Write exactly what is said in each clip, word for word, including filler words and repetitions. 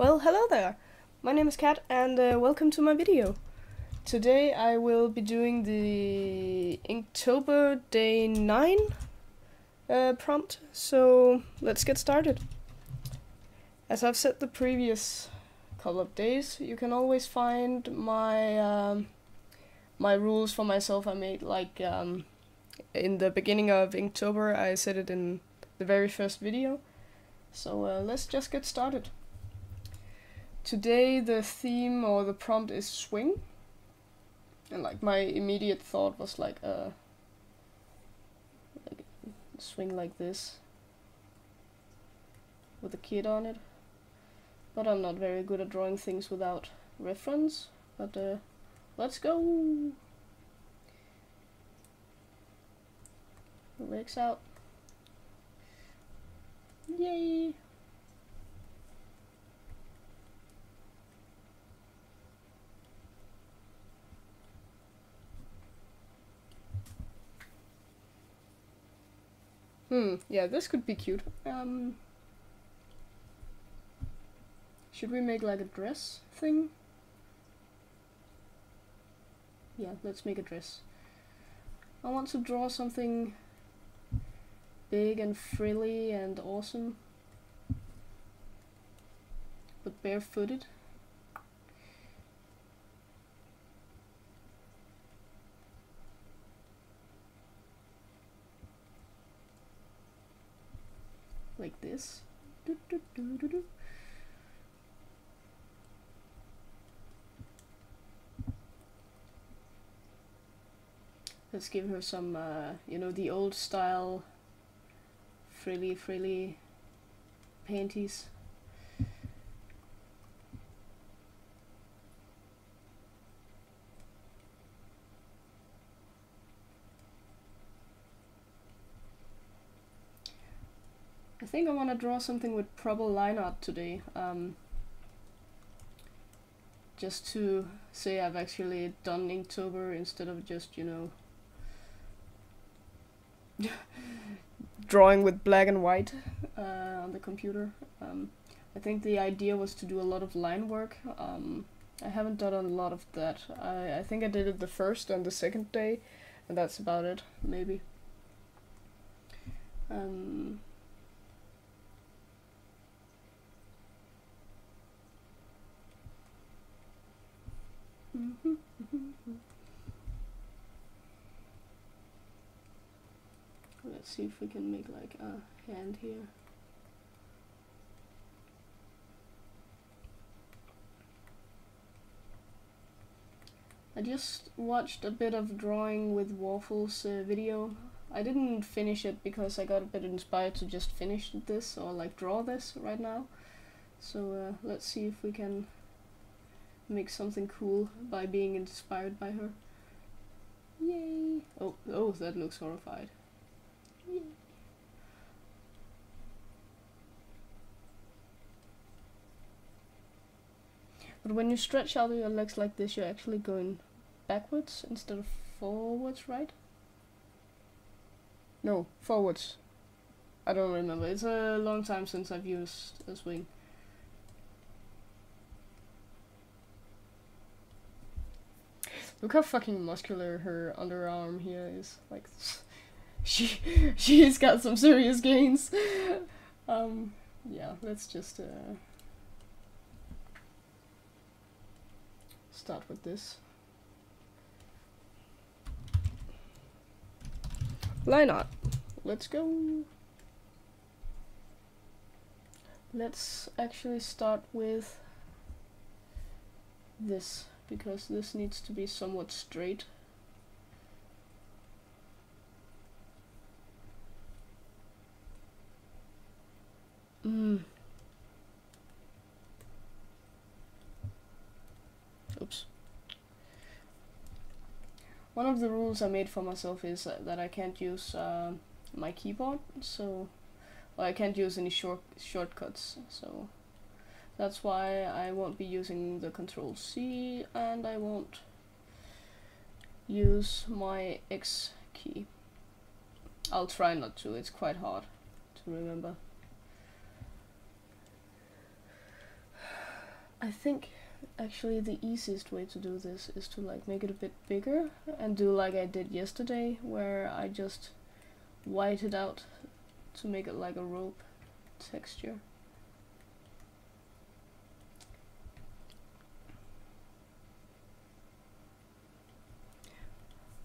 Well, hello there! My name is Kat and uh, welcome to my video. Today I will be doing the Inktober Day nine uh, prompt, so let's get started. As I've said the previous couple of days, you can always find my um, my rules for myself I made, like um, in the beginning of Inktober. I said it in the very first video. So uh, let's just get started. Today the theme or the prompt is swing, and like my immediate thought was like a like swing like this with a kid on it, but I'm not very good at drawing things without reference, but uh, let's go! Legs out. Yay! Hmm, yeah, this could be cute. Um, should we make like a dress thing? Yeah, let's make a dress. I want to draw something big and frilly and awesome, but barefooted. Like this. Do, do, do, do, do. Let's give her some, uh, you know, the old style frilly frilly panties. I think I want to draw something with proper line art today, um, just to say I've actually done Inktober instead of just, you know, drawing with black and white uh, on the computer. Um, I think the idea was to do a lot of line work. Um, I haven't done a lot of that. I, I think I did it the first and the second day, and that's about it, maybe. Um, Mm-hmm, mm-hmm. Let's see if we can make like a hand here. I just watched a bit of drawing with Waffles uh, video. I didn't finish it because I got a bit inspired to just finish this or like draw this right now. So uh, let's see if we can make something cool by being inspired by her. Yay! Oh, oh, that looks horrified. Yay. But when you stretch out your legs like this, you're actually going backwards instead of forwards, right? No, forwards. I don't remember. It's a long time since I've used a swing. Look how fucking muscular her underarm here is. Like, she she's got some serious gains. um, yeah, let's just uh, start with this line art. Let's go. Let's actually start with this, because this needs to be somewhat straight. Mm. Oops. One of the rules I made for myself is uh, that I can't use uh, my keyboard, so well, I can't use any short shortcuts, so that's why I won't be using the Control C, and I won't use my X key. I'll try not to, it's quite hard to remember. I think actually the easiest way to do this is to like make it a bit bigger and do like I did yesterday, where I just white it out to make it like a rope texture.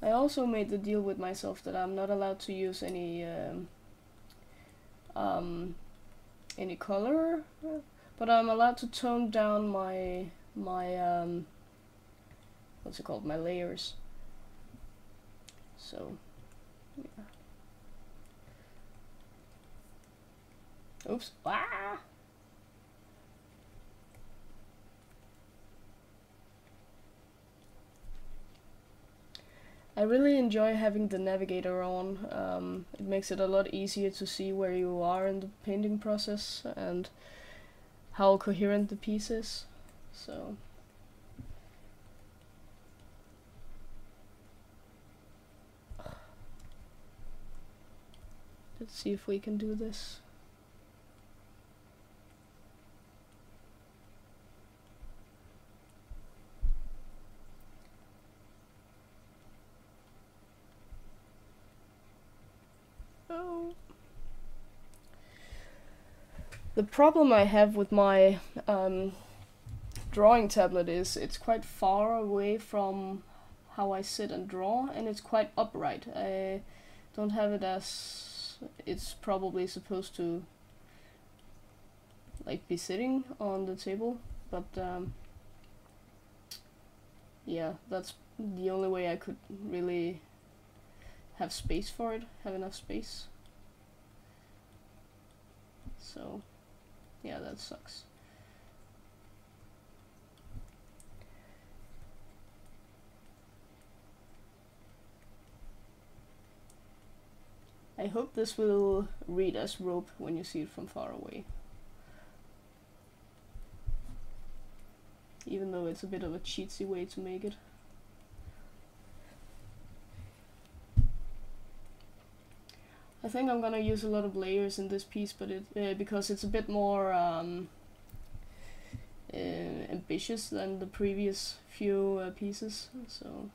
I also made the deal with myself that I'm not allowed to use any um, um, any color, but I'm allowed to tone down my my um, what's it called, my layers. So, yeah. Oops! Ah! I really enjoy having the navigator on. Um, it makes it a lot easier to see where you are in the painting process and how coherent the piece is. So. Let's see if we can do this. The problem I have with my um, drawing tablet is it's quite far away from how I sit and draw, and it's quite upright. I don't have it as it's probably supposed to, like, be sitting on the table, but um, yeah, that's the only way I could really have space for it, have enough space. So. Yeah, that sucks. I hope this will read as rope when you see it from far away. Even though it's a bit of a cheatsy way to make it. I think I'm gonna use a lot of layers in this piece, but it uh, because it's a bit more um, uh, ambitious than the previous few uh, pieces. So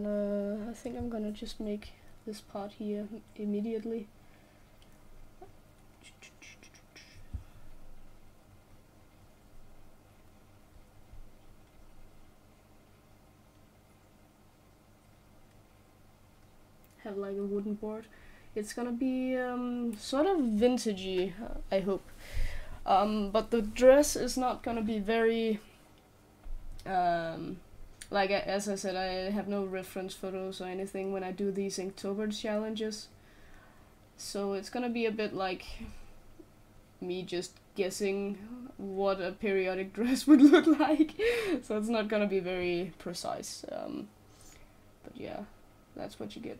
I think I'm gonna just make this part here immediately. Have like a wooden board. It's gonna be um, sort of vintagey, I hope. Um, but the dress is not gonna be very. Um, Like, as I said, I have no reference photos or anything when I do these Inktober challenges. So it's gonna be a bit like me just guessing what a periodic dress would look like. So it's not gonna be very precise. Um, but yeah, that's what you get.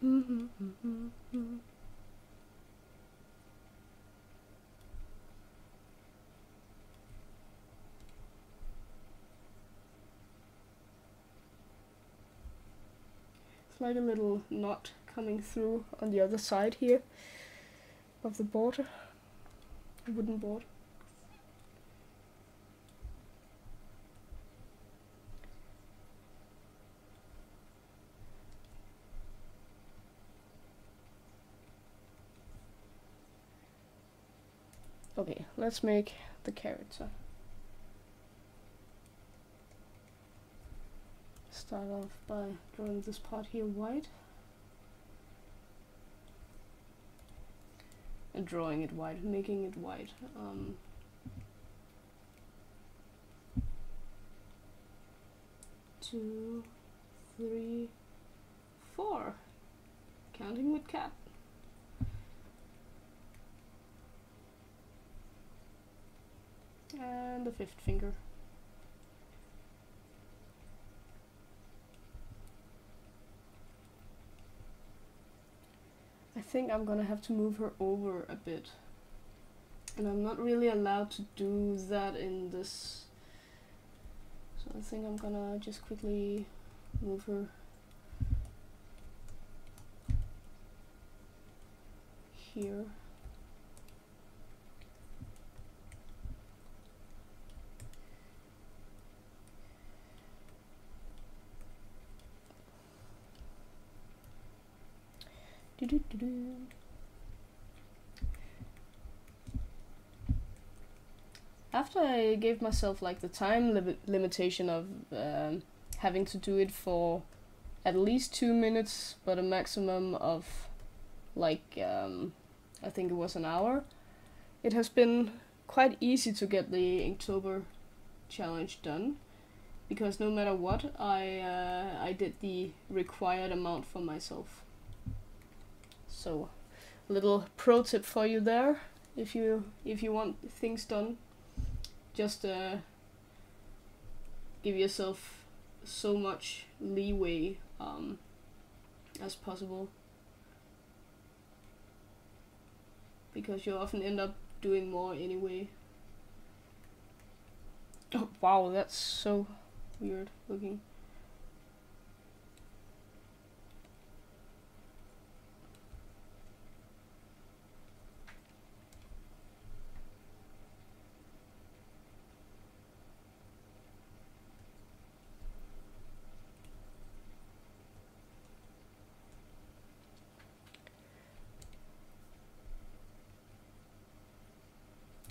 Mm-hmm, mm-hmm, mm-hmm. It's like a little knot coming through on the other side here of the board, the wooden board. Okay, let's make the character. Start off by drawing this part here white. And drawing it white, making it white. Um, two, three, four. Counting with cat. and the fifth finger. I think I'm gonna have to move her over a bit, and I'm not really allowed to do that in this, so I think I'm gonna just quickly move her here. Do do do do. After I gave myself like the time li limitation of um, having to do it for at least two minutes, but a maximum of like um, I think it was an hour, it has been quite easy to get the Inktober challenge done, because no matter what, I uh, I did the required amount for myself. So, a little pro tip for you there. If you if you want things done, just uh, give yourself so much leeway um, as possible, because you often end up doing more anyway. Oh, wow, that's so weird looking.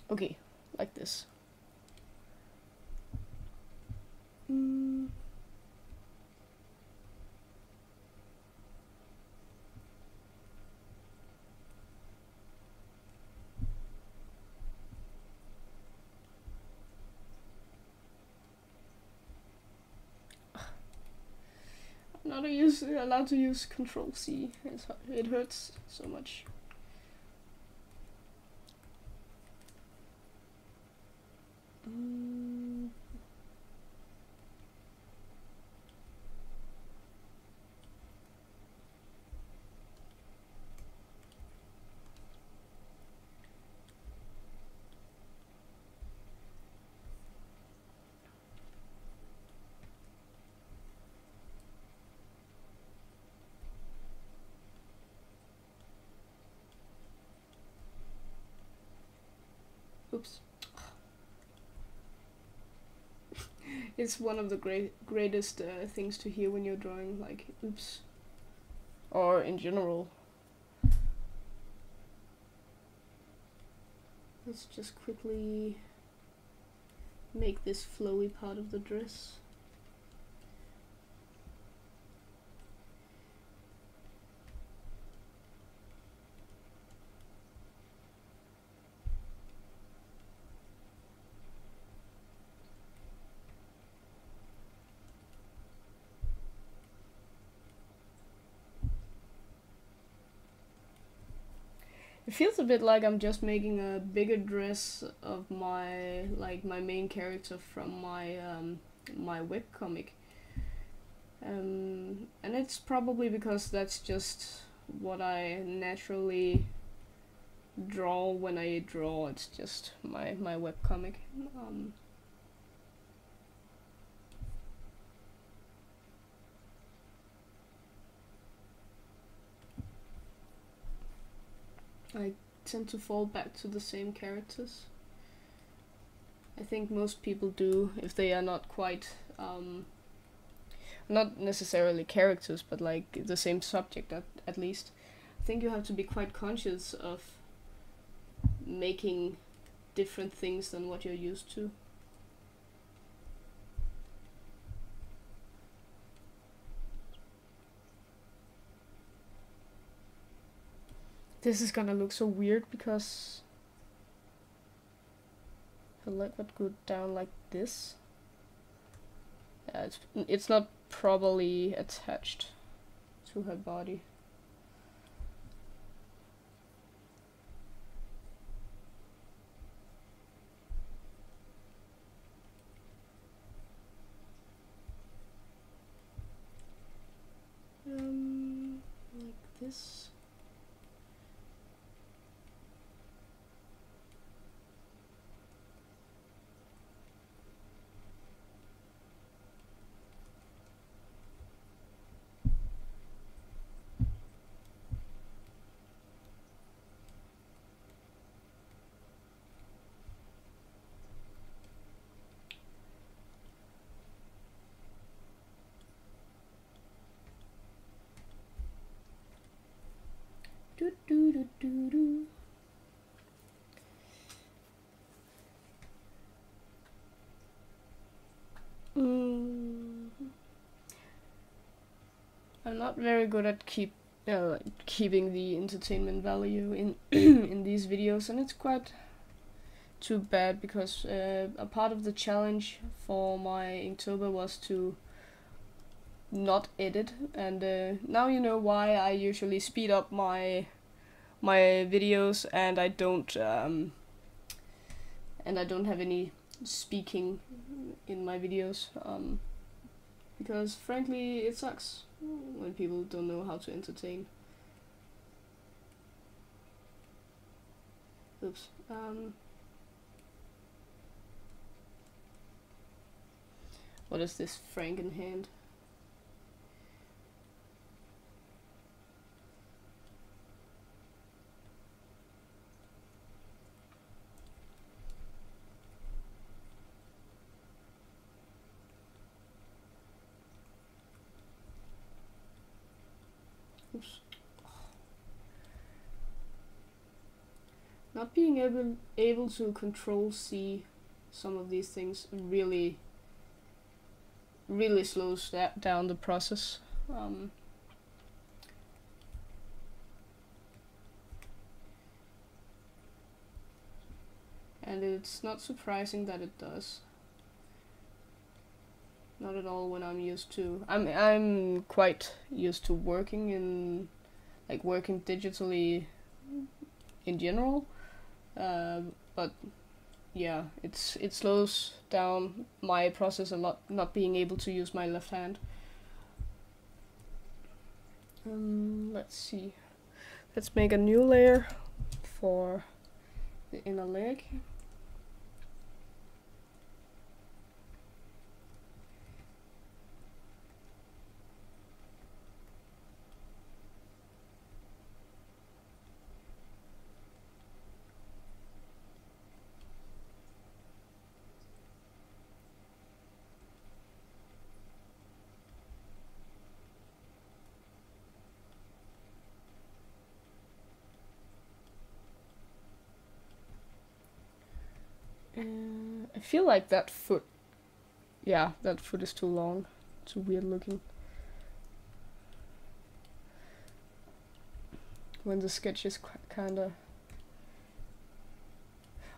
Okay, like this. Mm. I'm not use, allowed to use Control C. It's, it hurts so much. Oops. It's one of the great greatest uh, things to hear when you're drawing, like oops, or in general. Let's just quickly make this flowy part of the dress. It feels a bit like I'm just making a bigger dress of my like my main character from my um, my webcomic, um, and it's probably because that's just what I naturally draw when I draw. It's just my my webcomic. Um, I tend to fall back to the same characters. I think most people do, if they are not quite, um, not necessarily characters, but like the same subject at, at least. I think you have to be quite conscious of making different things than what you're used to. This is gonna look so weird because the leg would go down like this. Yeah, it's it's not properly attached to her body. this. Do, do, do, do, do. Mm. I'm not very good at keep uh, keeping the entertainment value in in these videos, and it's quite too bad because uh, a part of the challenge for my Inktober was to not edit, and uh, now you know why I usually speed up my my videos and I don't um, and I don't have any speaking in my videos, um, because frankly it sucks when people don't know how to entertain. Oops. Um, what is this Frankenhand? Not being able able to control C some of these things really really slows that down the process. Um, and it's not surprising that it does. Not at all when I'm used to I'm I'm quite used to working in like working digitally in general. Uh, but yeah, it's it slows down my process a lot, not being able to use my left hand. Um, let's see. Let's make a new layer for the inner leg. I feel like that foot, yeah, that foot is too long, it's weird looking. When the sketch is kinda...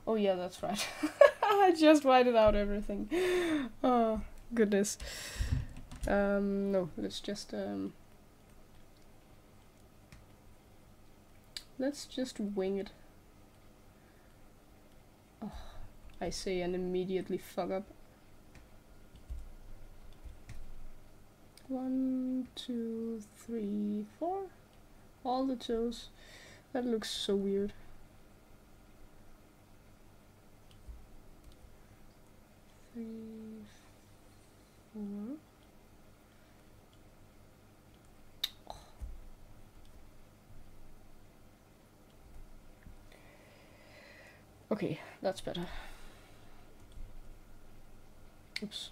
Oh yeah, that's right. I just whited out everything. Oh, goodness. Um, no, let's just... Um, let's just wing it. Oh. I say and immediately fuck up. One, two, three, four. All the toes. That looks so weird. Three, four. Okay, that's better. Oops.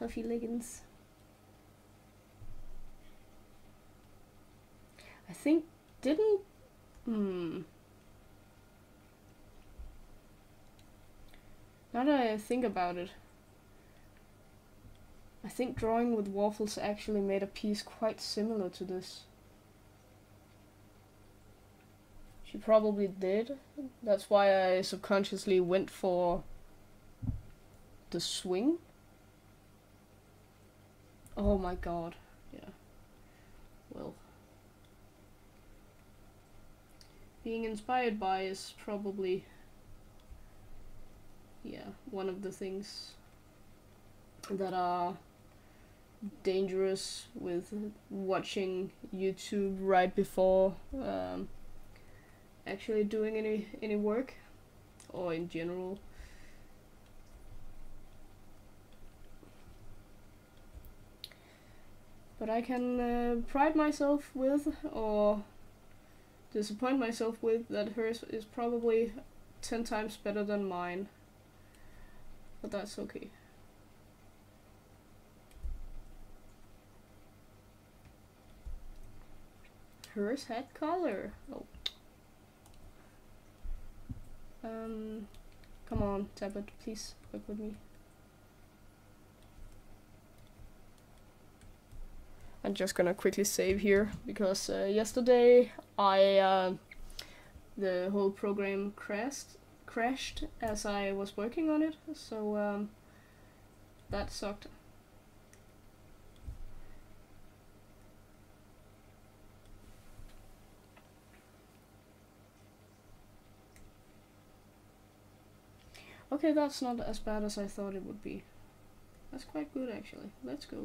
Puffy leggings. I think didn't hmm Now that I think about it, I think drawing with Waffles actually made a piece quite similar to this. She probably did. That's why I subconsciously went for the swing. Oh my god. Yeah. Well. being inspired by is probably, yeah, one of the things that are dangerous with watching YouTube right before um, actually doing any any work, or in general. But I can uh, pride myself with, or disappoint myself with, that hers is probably ten times better than mine. But that's okay. Hers had color. Oh. Um, come on, tablet, please work with me. I'm just gonna quickly save here, because uh, yesterday I uh, the whole program crashed crashed as I was working on it, so um, that sucked. Okay, that's not as bad as I thought it would be. That's quite good, actually. Let's go.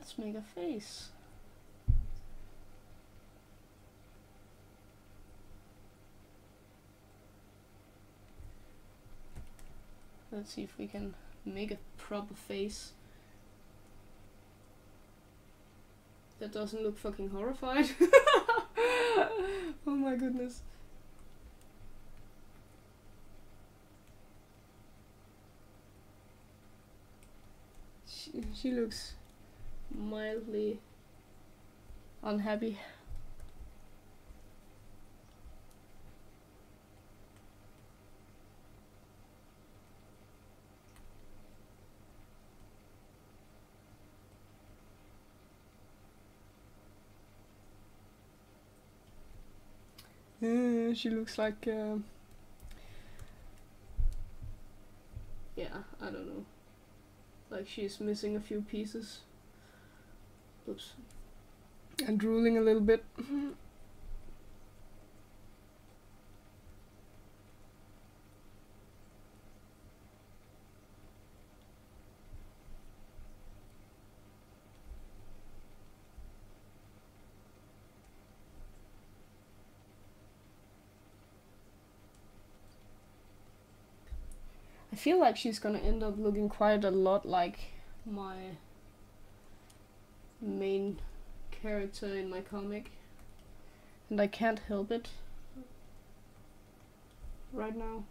Let's make a face. Let's see if we can make a proper face that doesn't look fucking horrified. Oh my goodness. She, she looks mildly unhappy. Uh, she looks like uh, yeah, I don't know, like she's missing a few pieces. Oops. And drooling a little bit. I feel like she's gonna end up looking quite a lot like my main character in my comic, and I can't help it right now.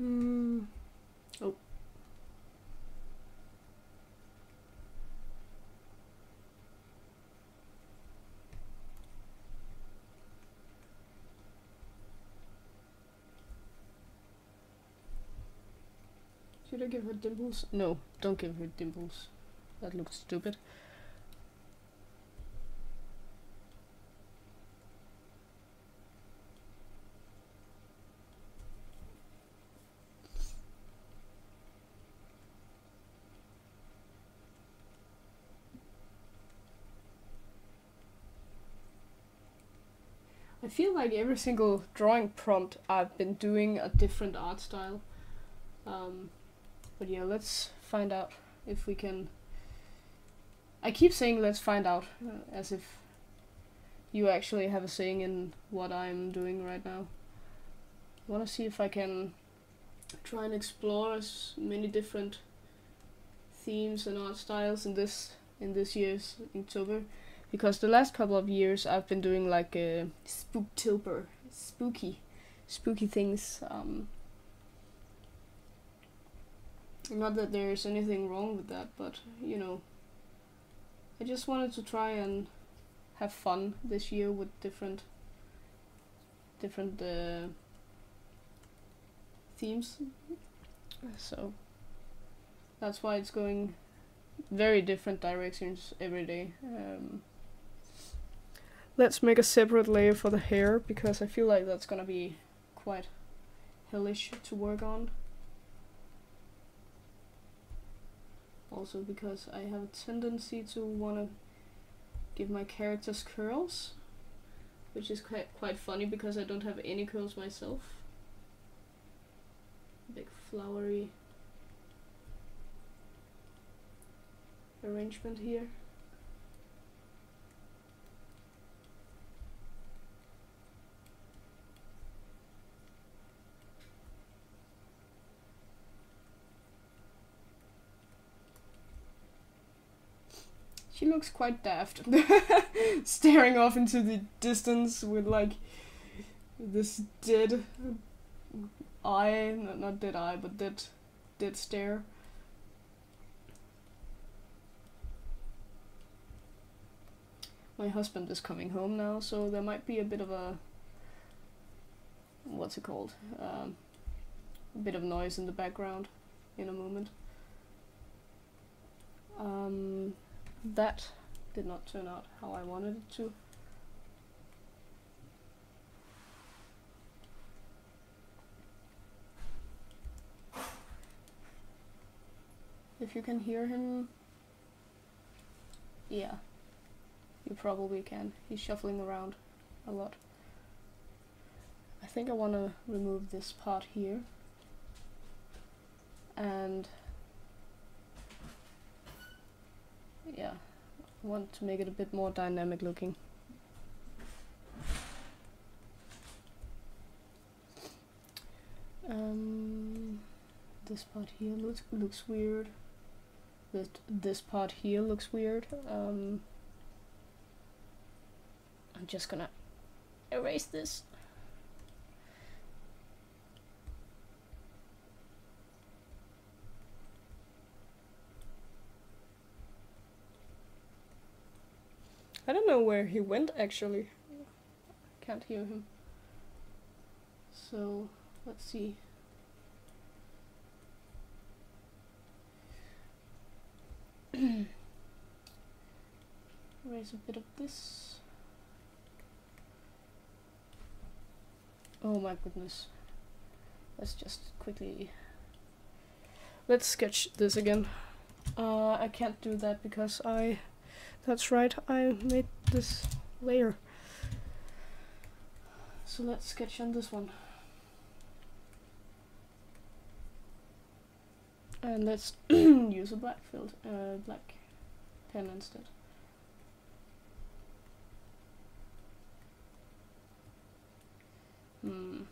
Mm. Oh. Should I give her dimples? No, don't give her dimples. That looks stupid. I feel like every single drawing prompt I've been doing a different art style. Um, But yeah, let's find out if we can. I keep saying let's find out, uh, as if you actually have a saying in what I'm doing right now. I want to see if I can try and explore as many different themes and art styles in this in this year's Inktober, because the last couple of years I've been doing like a Spooktober spooky, spooky things. Um, not that there's anything wrong with that, but you know, I just wanted to try and have fun this year with different, different uh, themes. So that's why it's going very different directions every day. Um, let's make a separate layer for the hair, because I feel like that's gonna be quite hellish to work on. Also because I have a tendency to want to give my characters curls, which is quite, quite funny because I don't have any curls myself. Big flowery arrangement here. She looks quite daft, staring off into the distance with like this dead eye, not dead eye, but dead, dead stare. My husband is coming home now, so there might be a bit of a, what's it called, um, a bit of noise in the background in a moment. Um, that did not turn out how I wanted it to. If you can hear him, yeah. You probably can. He's shuffling around a lot. I think I want to remove this part here and yeah, I want to make it a bit more dynamic looking. Um, this part here looks looks weird. This this part here looks weird. Um, I'm just gonna erase this. I don't know where he went actually. Can't hear him. So let's see. Erase a bit of this. Oh my goodness. Let's just quickly... Let's sketch this again. Uh, I can't do that because I... That's right, I made this layer. So let's sketch on this one. And let's use a black field, uh, black pen instead. Hmm.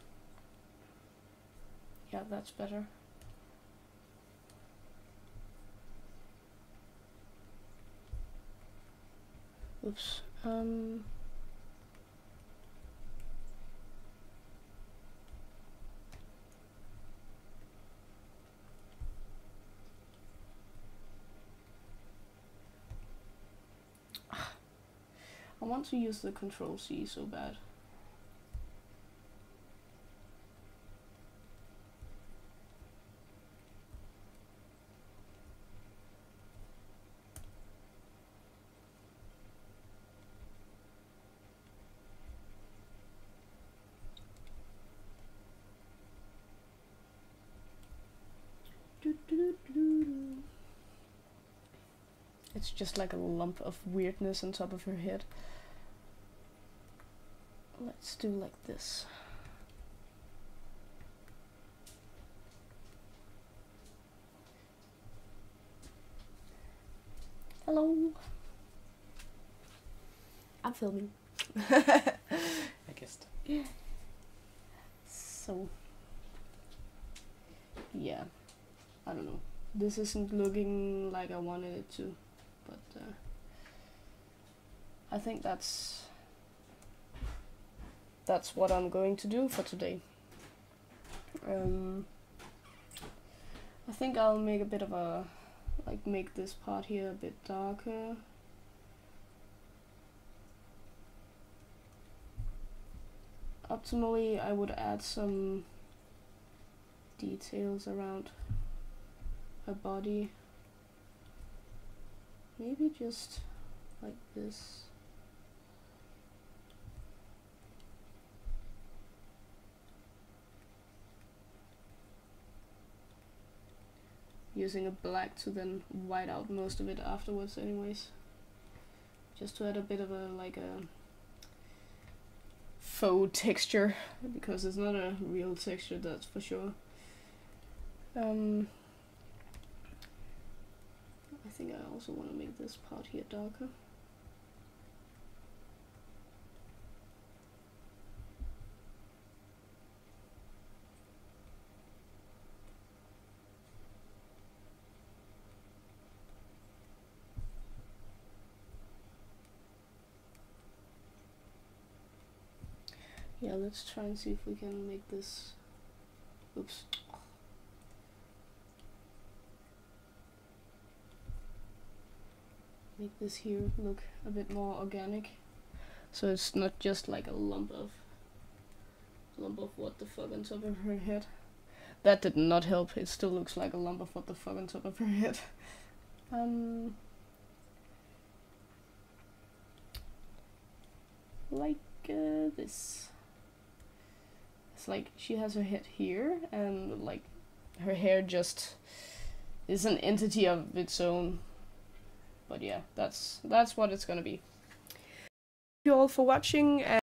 Yeah, that's better. Oops. Um. I want to use the control C so bad. It's just like a lump of weirdness on top of her head. Let's do like this. Hello. I'm filming. I guessed. So, yeah. I don't know. This isn't looking like I wanted it to. But uh, I think that's that's what I'm going to do for today. Um, I think I'll make a bit of a, like make this part here a bit darker. Optimally, I would add some details around her body. Maybe just like this. Using a black to then white out most of it afterwards anyways. Just to add a bit of a, like a faux texture, because it's not a real texture, that's for sure. Um, I think I also want to make this part here darker. Yeah, let's try and see if we can make this, oops. Make this here look a bit more organic. So it's not just like a lump of, lump of what the fuck on top of her head. That did not help, it still looks like a lump of what the fuck on top of her head. Um, like uh, this. It's like she has her head here, and like her hair just is an entity of its own. But yeah, that's that's what it's gonna be. Thank you all for watching. And